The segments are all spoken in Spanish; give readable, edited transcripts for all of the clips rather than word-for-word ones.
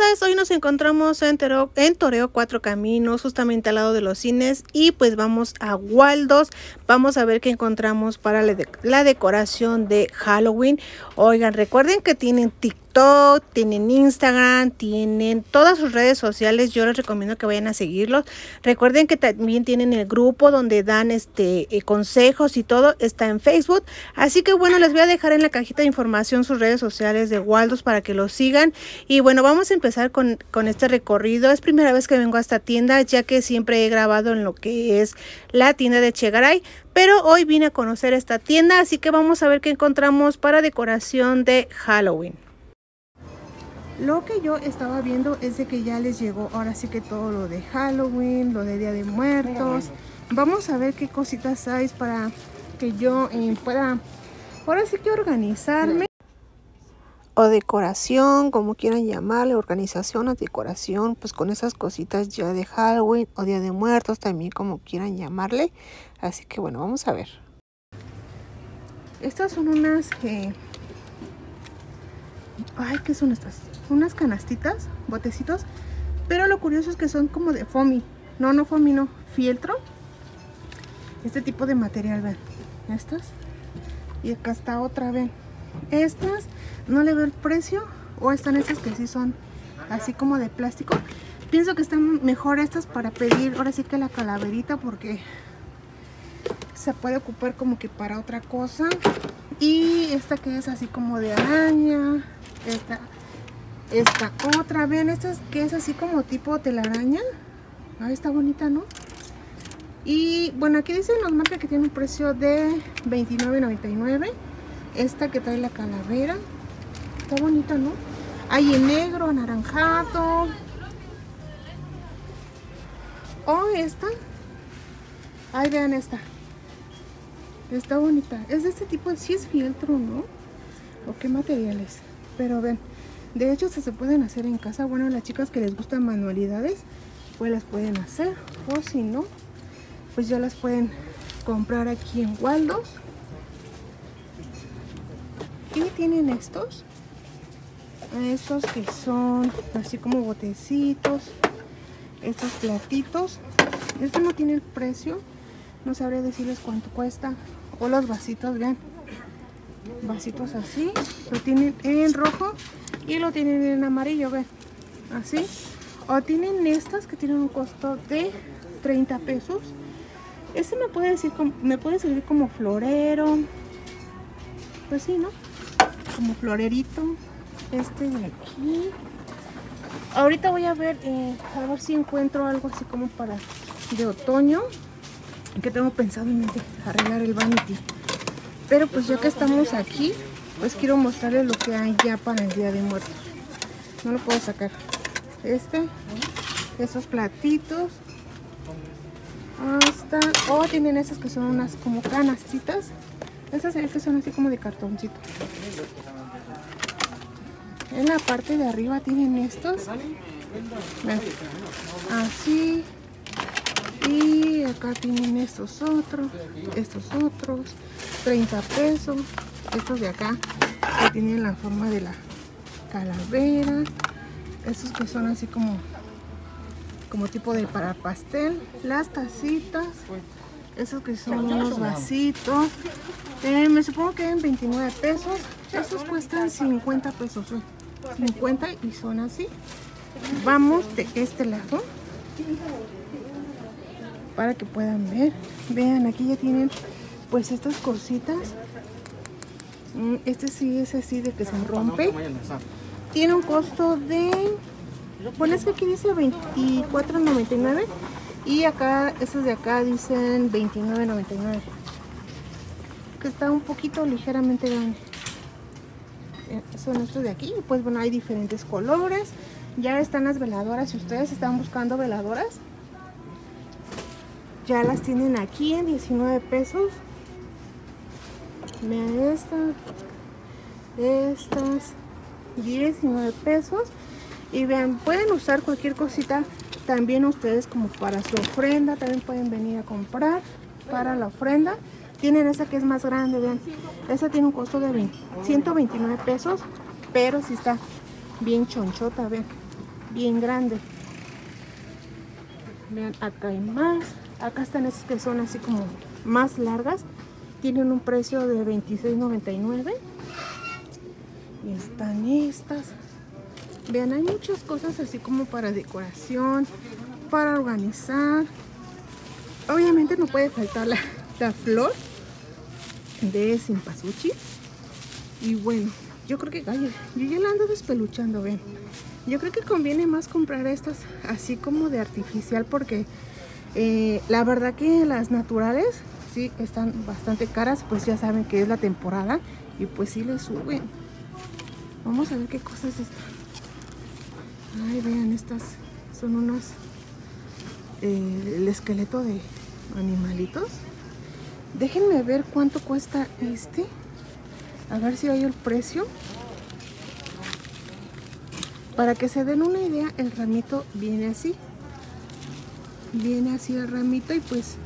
esas, hoy nos encontramos en Toreo Cuatro Caminos, justamente al lado de los cines, y pues vamos a Waldos, vamos a ver qué encontramos para la decoración de Halloween. Oigan, recuerden que tienen TikTok, tienen Instagram, tienen todas sus redes sociales, yo les recomiendo que vayan a seguirlos. Recuerden que también tienen el grupo donde dan consejos y todo, está en Facebook. Así que bueno, les voy a dejar en la cajita de información sus redes sociales de Waldos para que los sigan. Y bueno, vamos a empezar con este recorrido. Es primera vez que vengo a esta tienda, ya que siempre he grabado en lo que es la tienda de Chegaray, pero hoy vine a conocer esta tienda, así que vamos a ver qué encontramos para decoración de Halloween. Lo que yo estaba viendo es de que ya les llegó ahora sí que todo lo de Halloween, lo de Día de Muertos. Vamos a ver qué cositas hay para que yo pueda ahora sí que organizarme. O decoración, como quieran llamarle, organización o decoración, pues con esas cositas ya de Halloween o Día de Muertos, también como quieran llamarle. Así que bueno, vamos a ver. Estas son unas que... Ay, ¿qué son estas? Unas canastitas, botecitos, pero lo curioso es que son como de foamy. No foamy, no, fieltro. Este tipo de material, ven, estas. Y acá está otra, ven. Estas, no le veo el precio. O están estas que sí son así como de plástico. Pienso que están mejor estas para pedir ahora sí que la calaverita, porque se puede ocupar como que para otra cosa. Y esta que es así como de araña. Esta otra, ven, esta que es así como tipo telaraña. Ahí está bonita, ¿no? Y bueno, aquí dicen las marcas que tiene un precio de $29.99. Esta que trae la calavera. Está bonita, ¿no? Hay en negro, anaranjado. O esta. Ahí vean esta. Está bonita. Es de este tipo, sí es fieltro, ¿no? O qué materiales. Pero ven, de hecho se pueden hacer en casa. Bueno, las chicas que les gustan manualidades, pues las pueden hacer. O si no, pues ya las pueden comprar aquí en Waldos. Y tienen estos que son así como botecitos, estos platitos. Este no tiene el precio, no sabré decirles cuánto cuesta. O los vasitos, vean, vasitos así, lo tienen en rojo y lo tienen en amarillo, ven, así. O tienen estas que tienen un costo de 30 pesos. Este me puede servir como florero, pues sí, ¿no? Como florerito. Este de aquí. Ahorita voy a ver si encuentro algo así como para de otoño, que tengo pensado en mente arreglar el vanity. Pero pues ya que estamos aquí, pues quiero mostrarles lo que hay ya para el Día de Muertos. No lo puedo sacar. Estos platitos. Hasta, oh, tienen estas que son unas como canastitas. Estas son así como de cartoncito. En la parte de arriba tienen estos. Ven, así. Y acá tienen estos otros. 30 pesos. Estos de acá que tienen la forma de la calavera. Estos que son así como tipo de para pastel. Las tacitas. Estos que son unos vasitos. Me supongo que en 29 pesos. Estos cuestan 50 pesos. 50 y son así. Vamos de este lado. Para que puedan ver. Vean, aquí ya tienen pues estas cositas. Este sí es así de que se rompe. Tiene un costo de... Bueno, es que aquí dice $24.99. Y acá, estos de acá dicen $29.99. que está un poquito ligeramente grande. Son estos de aquí. Pues bueno, hay diferentes colores. Ya están las veladoras. Si ustedes están buscando veladoras, ya las tienen aquí en 19 pesos. Vean estas 19 pesos. Y vean, pueden usar cualquier cosita también ustedes como para su ofrenda. También pueden venir a comprar para la ofrenda. Tienen esta que es más grande, vean. Esta tiene un costo de 129 pesos, pero sí está bien chonchota, vean. bien grande. Vean, acá hay más. Acá están esas que son así como más largas. Tienen un precio de $26.99. Y están estas. Vean, hay muchas cosas así como para decoración, para organizar. Obviamente no puede faltar la flor de Cempasúchil. Y bueno, yo creo que yo ya la ando despeluchando, ven. Yo creo que conviene más comprar estas así como de artificial, porque la verdad que las naturales sí están bastante caras, pues ya saben que es la temporada y pues sí le suben. Vamos a ver qué cosas están. Ay, vean, estas son unos el esqueleto de animalitos. Déjenme ver cuánto cuesta este. A ver si hay el precio. Para que se den una idea, el ramito viene así. Viene así el ramito y pues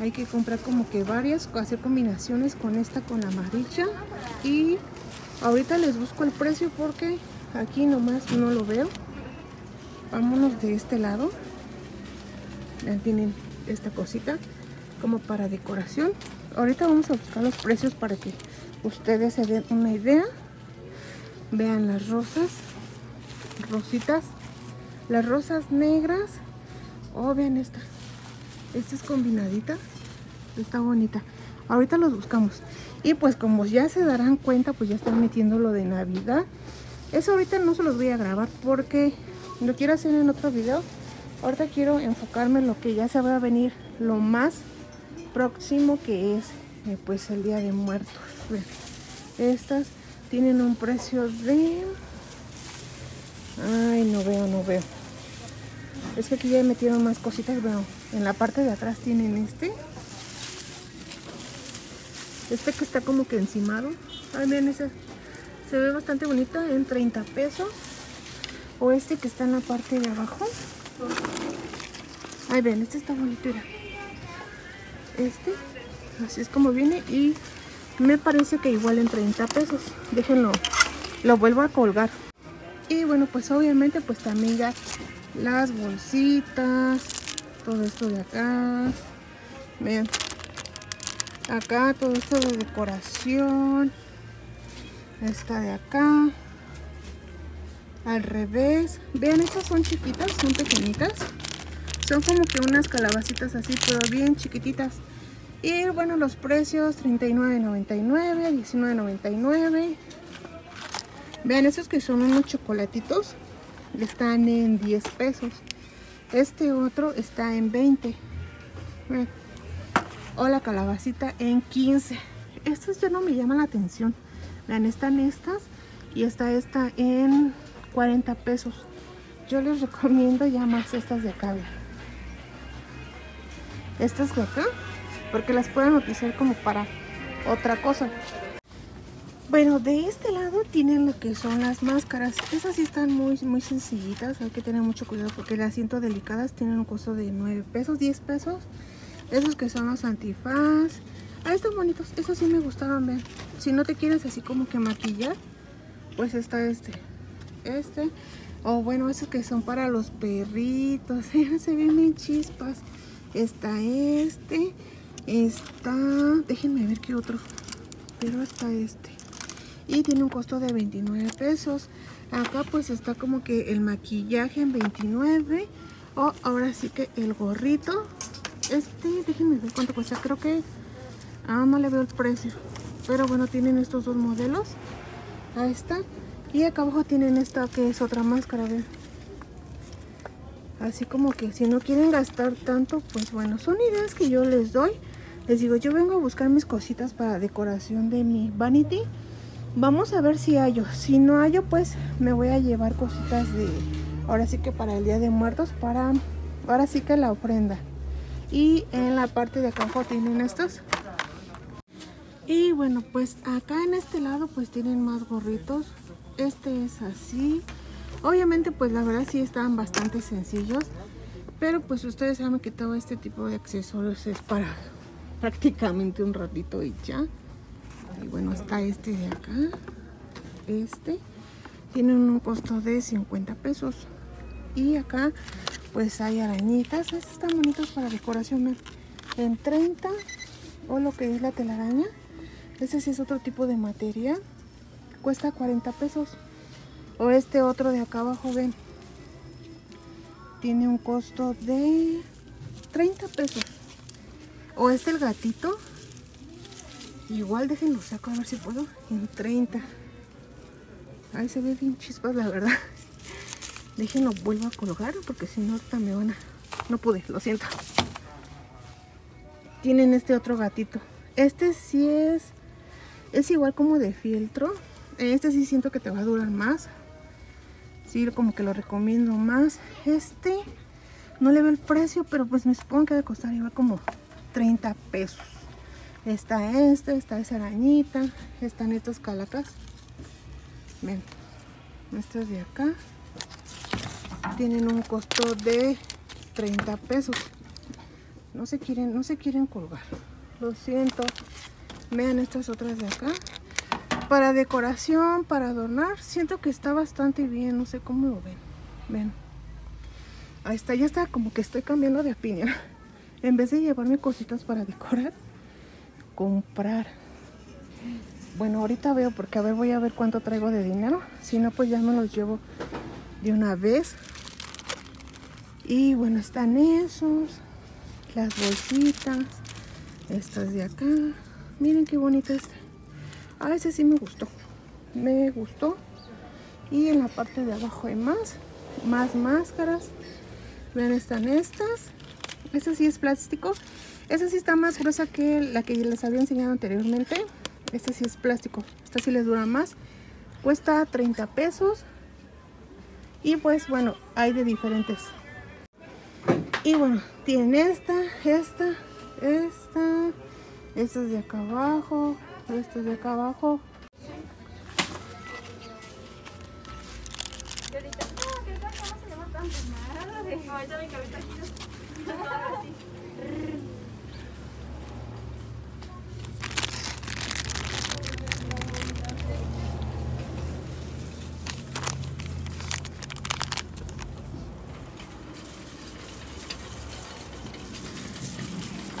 hay que comprar como que varias, hacer combinaciones con esta, con la amarilla. Y ahorita les busco el precio porque aquí nomás no lo veo. Vámonos de este lado. Tienen esta cosita como para decoración. Ahorita vamos a buscar los precios para que ustedes se den una idea. Vean las rosas, rositas, las rosas negras. Oh, vean esta. Esta es combinadita. Está bonita. Ahorita los buscamos. Y pues como ya se darán cuenta, pues ya están metiendo lo de Navidad. Eso ahorita no se los voy a grabar porque lo quiero hacer en otro video. Ahorita quiero enfocarme en lo que ya se va a venir, lo más próximo, que es pues el Día de Muertos. Vean, estas tienen un precio de... Ay, no veo. Es que aquí ya metieron más cositas, veo. En la parte de atrás tienen este. Este que está como que encimado. Ay, vean, ese se ve bastante bonita en 30 pesos. O este que está en la parte de abajo. Ahí ven, este está bonito, mira. Este, así es como viene y me parece que igual en 30 pesos. Déjenlo, lo vuelvo a colgar. Y bueno, pues obviamente pues también ya las bolsitas, todo esto de acá. Vean, acá todo esto de decoración. Esta de acá. Al revés, vean, estas son chiquitas, son pequeñitas, son como que unas calabacitas así, pero bien chiquititas. Y bueno, los precios: $39.99, $19.99. Vean, estos que son unos chocolatitos están en 10 pesos. Este otro está en 20. Vean. O la calabacita en 15. Estas ya no me llaman la atención. Vean, están estas y está esta en 40 pesos. Yo les recomiendo ya más estas de acá, estas de acá, porque las pueden utilizar como para otra cosa. Bueno, de este lado tienen lo que son las máscaras. Estas sí están muy sencillitas, hay que tener mucho cuidado porque las siento delicadas. Tienen un costo de 9 pesos, 10 pesos. Esos que son los antifaz. Ah, están bonitos, esos sí me gustaron, vean. Si no te quieres así como que maquillar, pues está este, o bueno, esos que son para los perritos. Se ven bien chispas. Está está, déjenme ver qué otro, pero está este y tiene un costo de 29 pesos. Acá pues está como que el maquillaje en 29. O ahora sí que el gorrito, déjenme ver cuánto cuesta. Creo que no le veo el precio, pero bueno, tienen estos dos modelos. Ahí está. Y acá abajo tienen esta que es otra máscara, vean. Así como que si no quieren gastar tanto, pues bueno, son ideas que yo les doy. Les digo, yo vengo a buscar mis cositas para decoración de mi vanity. Vamos a ver si hallo. Si no hallo, pues me voy a llevar cositas de... Ahora sí que para el Día de Muertos, para... Ahora sí que la ofrenda. Y en la parte de acá abajo tienen estos. Y bueno, pues acá en este lado pues tienen más gorritos. Este es así. Obviamente pues la verdad sí están bastante sencillos, pero pues ustedes saben que todo este tipo de accesorios es para prácticamente un ratito y ya. Y bueno, está este de acá. Este Tienen un costo de 50 pesos. Y acá pues hay arañitas. Estas están bonitas para decoración. En 30 o lo que es la telaraña. Este sí es otro tipo de material. Cuesta 40 pesos. O este otro de acá abajo, ven. Tiene un costo de 30 pesos. O este el gatito. Igual déjenlo saco a ver si puedo. En 30. Ahí se ve bien chispas, la verdad. Déjenlo, vuelvo a colocar porque si no ahorita me van a... No pude, lo siento. Tienen este otro gatito. Este sí es... Es igual como de fieltro. Este sí siento que te va a durar más. Sí, como que lo recomiendo más. Este... No le veo el precio, pero pues me supongo que debe costar igual como 30 pesos. Está esa arañita. Están estas calacas. Ven, estas de acá tienen un costo de 30 pesos. No se quieren colgar, lo siento. Vean estas otras de acá. Para decoración, para adornar, siento que está bastante bien. No sé cómo lo ven. Ven, ahí está, ya está, como que estoy cambiando de opinión. En vez de llevarme cositas para decorar, comprar. Bueno, ahorita veo, porque a ver, voy a ver cuánto traigo de dinero. Si no, pues ya me los llevo de una vez. Y bueno, están esos. Las bolsitas. Estas de acá. Miren qué bonita está. Ah, ese sí me gustó. Me gustó. Y en la parte de abajo hay más. Más máscaras. Vean, están estas. Esta sí es plástico. Esta sí está más gruesa que la que les había enseñado anteriormente. Esta sí es plástico. Esta sí les dura más. Cuesta 30 pesos. Y pues bueno, hay de diferentes. Y bueno, tienen esta. Estas de acá abajo. Estas de acá abajo.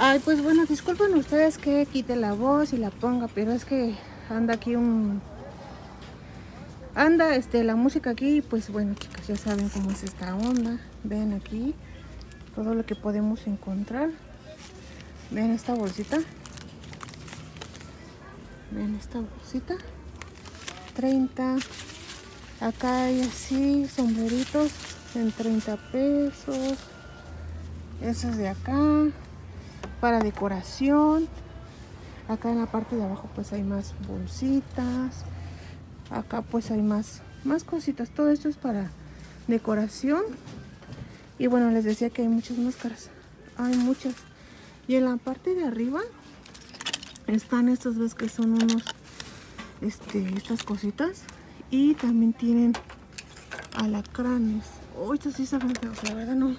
Ay, pues bueno, disculpen ustedes que quite la voz y la ponga, pero es que anda aquí la música aquí. Y pues bueno, chicas, ya saben cómo es esta onda. Vean aquí todo lo que podemos encontrar. Vean esta bolsita. Vean esta bolsita. 30. Acá hay así sombreritos en 30 pesos. Esos de acá. Para decoración. Acá en la parte de abajo pues hay más bolsitas. Acá pues hay más cositas. Todo esto es para decoración. Y bueno, les decía que hay muchas máscaras. Hay muchas. Y en la parte de arriba están estas, ves que son unos estas cositas. Y también tienen alacranes. Oh, estos sí se ven feos, la verdad no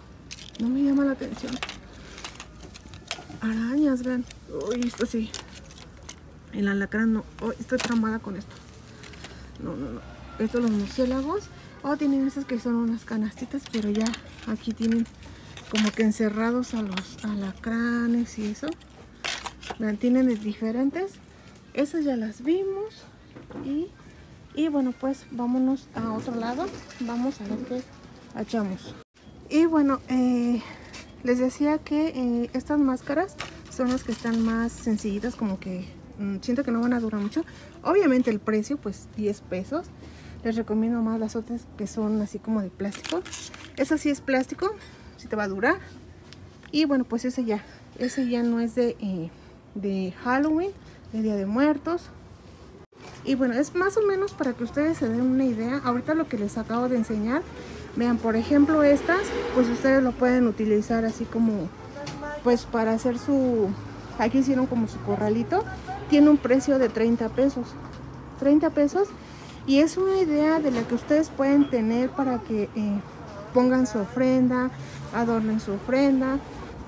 me llama la atención. Arañas, vean. Uy, esto sí. El alacrán no. Oh, estoy tramada con esto. No. Estos los murciélagos. Oh, tienen estas que son unas canastitas, pero ya aquí tienen como que encerrados a los alacranes y eso. Vean, tienen de diferentes. Esas ya las vimos. Y bueno, pues vámonos a otro lado. Vamos a ver qué hallamos. Y bueno, les decía que estas máscaras son las que están más sencillitas, como que siento que no van a durar mucho. Obviamente el precio, pues 10 pesos. Les recomiendo más las otras que son así como de plástico. Esa sí es plástico, sí te va a durar. Y bueno, pues ese ya no es de Halloween, de Día de Muertos. Y bueno, es más o menos para que ustedes se den una idea. Ahorita lo que les acabo de enseñar. Vean, por ejemplo, estas, pues ustedes lo pueden utilizar así como, pues para hacer su... Aquí hicieron como su corralito. Tiene un precio de 30 pesos. 30 pesos. Y es una idea de la que ustedes pueden tener para que pongan su ofrenda, adornen su ofrenda.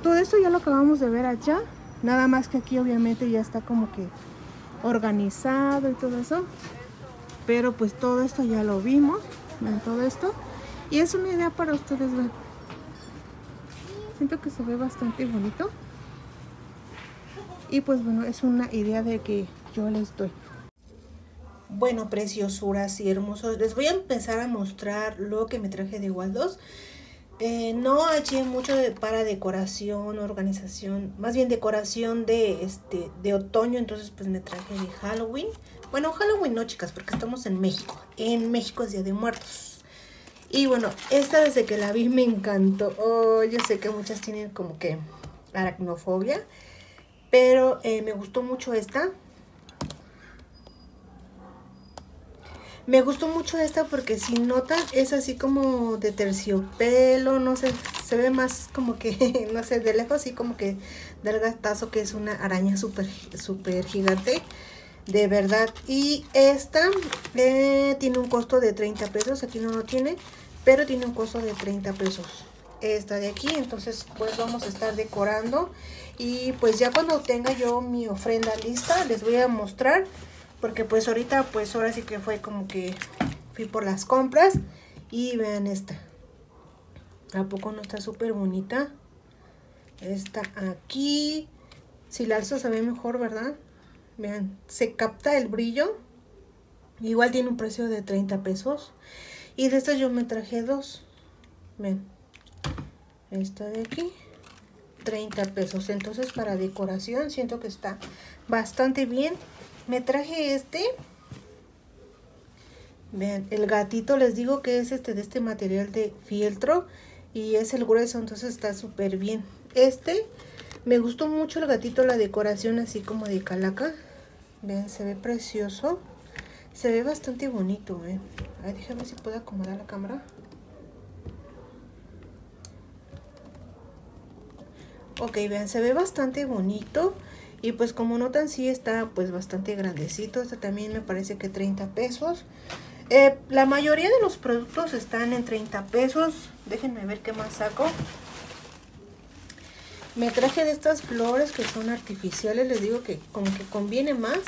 Todo esto ya lo acabamos de ver allá. Nada más que aquí obviamente ya está como que organizado y todo eso. Pero pues todo esto ya lo vimos, ven todo esto. Y es una idea para ustedes, ven. Siento que se ve bastante bonito. Y pues bueno, es una idea de que yo les doy. Bueno, preciosuras y hermosos, les voy a empezar a mostrar lo que me traje de Waldos. No hallé mucho para decoración, organización, más bien decoración de otoño, entonces pues me traje de Halloween. Bueno, Halloween no, chicas, porque estamos en México. En México es Día de Muertos. Y bueno, esta desde que la vi me encantó. Oh, yo sé que muchas tienen como que aracnofobia, pero me gustó mucho esta. Me gustó mucho esta porque si notan es así como de terciopelo, no sé, se ve más como que, no sé, de lejos así como que da el gastazo que es una araña súper gigante, de verdad. Y esta tiene un costo de 30 pesos, aquí no lo tiene, pero tiene un costo de 30 pesos. Esta de aquí, entonces pues vamos a estar decorando y pues ya cuando tenga yo mi ofrenda lista les voy a mostrar. Porque pues ahorita, pues ahora sí que fue como que fui por las compras. Y vean esta. ¿A poco no está súper bonita? Esta aquí. Si la alzo se ve mejor, ¿verdad? Vean, se capta el brillo. Igual tiene un precio de 30 pesos. Y de estas yo me traje dos. Vean. Esta de aquí. 30 pesos. Entonces para decoración siento que está bastante bien. Me traje este, vean, el gatito, les digo que es de este material de fieltro y es el grueso, entonces está súper bien. Este, me gustó mucho el gatito, la decoración así como de calaca, vean, se ve precioso, se ve bastante bonito, Ay, déjame si puedo acomodar la cámara. Ok, vean, se ve bastante bonito. Y pues como notan sí está pues bastante grandecito. Este también me parece que 30 pesos. La mayoría de los productos están en 30 pesos. Déjenme ver qué más saco. Me traje de estas flores que son artificiales. Les digo que como que conviene más.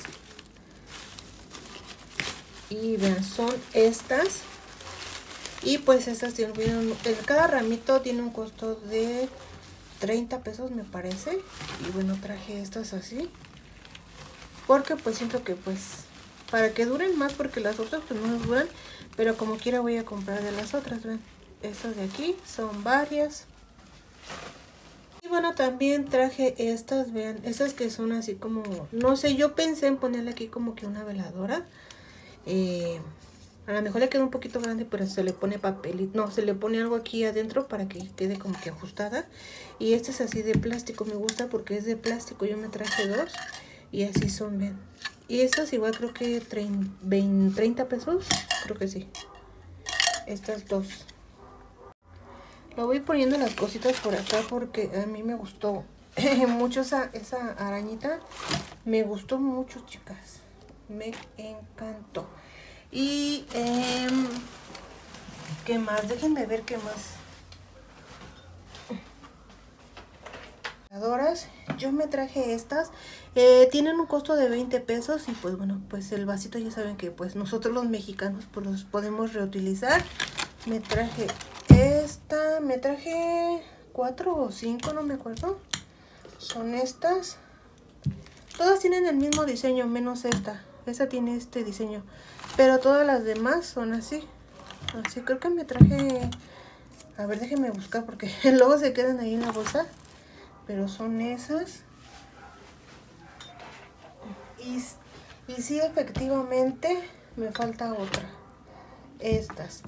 Y vean, son estas. Y pues estas tienen... Cada ramito tiene un costo de... 30 pesos me parece. Y bueno, traje estas así porque pues siento que pues para que duren más, porque las otras pues no nos duran, pero como quiera voy a comprar de las otras. Ven, estas de aquí son varias. Y bueno, también traje estas, vean, estas que son así como, no sé, yo pensé en ponerle aquí como que una veladora. A lo mejor le queda un poquito grande, pero se le pone papel, no, se le pone algo aquí adentro para que quede como que ajustada. Y esta es así de plástico, me gusta porque es de plástico, yo me traje dos y así son, ven. Y estas igual creo que 30 pesos, creo que sí. Estas dos. Lo voy poniendo las cositas por acá porque a mí me gustó mucho esa arañita. Me gustó mucho, chicas. Me encantó. Y ¿qué más? Déjenme ver qué más. Yo me traje estas. Tienen un costo de 20 pesos. Y pues bueno, pues el vasito ya saben que pues nosotros los mexicanos pues los podemos reutilizar. Me traje esta. Me traje 4 o 5, no me acuerdo. Son estas. Todas tienen el mismo diseño, menos esta. Esta tiene este diseño. Pero todas las demás son así. Así creo que me traje... A ver, déjenme buscar porque luego se quedan ahí en la bolsa. Pero son esas. Y sí, efectivamente me falta otra. Estas.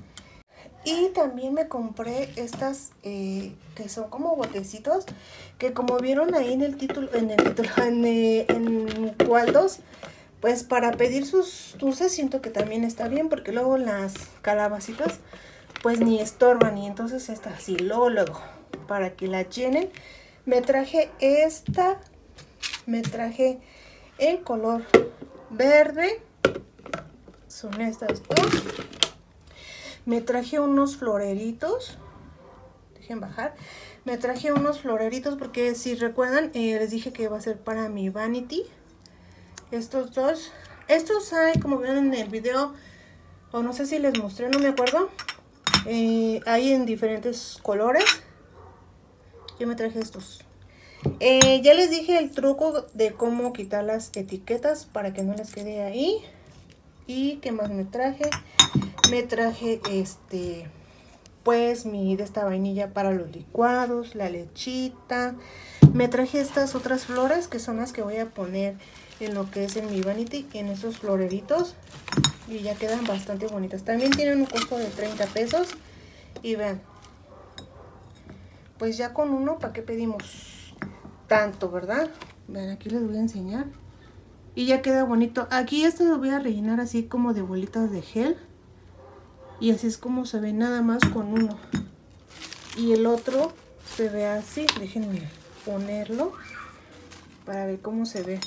Y también me compré estas que son como botecitos. Que como vieron ahí en el título, en Waldos, pues para pedir sus dulces siento que también está bien, porque luego las calabacitas pues ni estorban. Y entonces está así, luego para que la llenen. Me traje esta, me traje en color verde, son estas dos. Me traje unos floreritos, dejen bajar. Me traje unos floreritos porque si recuerdan les dije que va a ser para mi vanity. Estos dos, estos hay como vieron en el video o no sé si les mostré, no me acuerdo. Hay en diferentes colores. Yo me traje estos. Ya les dije el truco de cómo quitar las etiquetas para que no les quede ahí. Y qué más me traje. Me traje pues mi de esta vainilla para los licuados, la lechita. Me traje estas otras flores que son las que voy a poner en lo que es en mi vanity, en estos floreritos. Y ya quedan bastante bonitas. También tienen un costo de 30 pesos. Y vean, pues ya con uno, ¿para qué pedimos tanto, verdad? Vean, aquí les voy a enseñar. Y ya queda bonito. Aquí esto lo voy a rellenar así como de bolitas de gel. Y así es como se ve nada más con uno. Y el otro se ve así. Déjenme ponerlo para ver cómo se ve.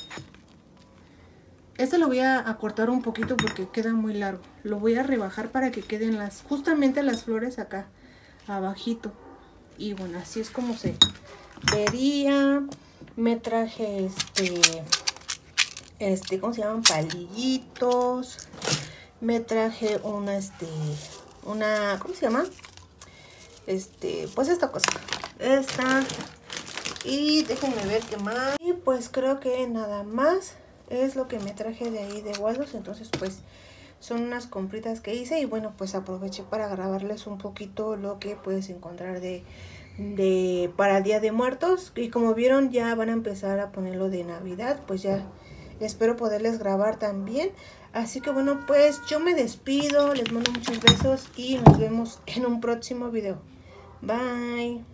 Este lo voy a acortar un poquito porque queda muy largo. Lo voy a rebajar para que queden las justamente las flores acá abajito. Y bueno, así es como se vería. Me traje ¿cómo se llaman? Palillitos. Me traje una, ¿cómo se llama? Pues esta cosa. Esta. Y déjenme ver qué más. Y pues creo que nada más es lo que me traje de ahí de Waldos. Entonces pues son unas compritas que hice. Y bueno, pues aproveché para grabarles un poquito lo que puedes encontrar de para Día de Muertos. Y como vieron, ya van a empezar a ponerlo de Navidad. Pues ya espero poderles grabar también. Así que bueno, pues yo me despido. Les mando muchos besos y nos vemos en un próximo video. Bye.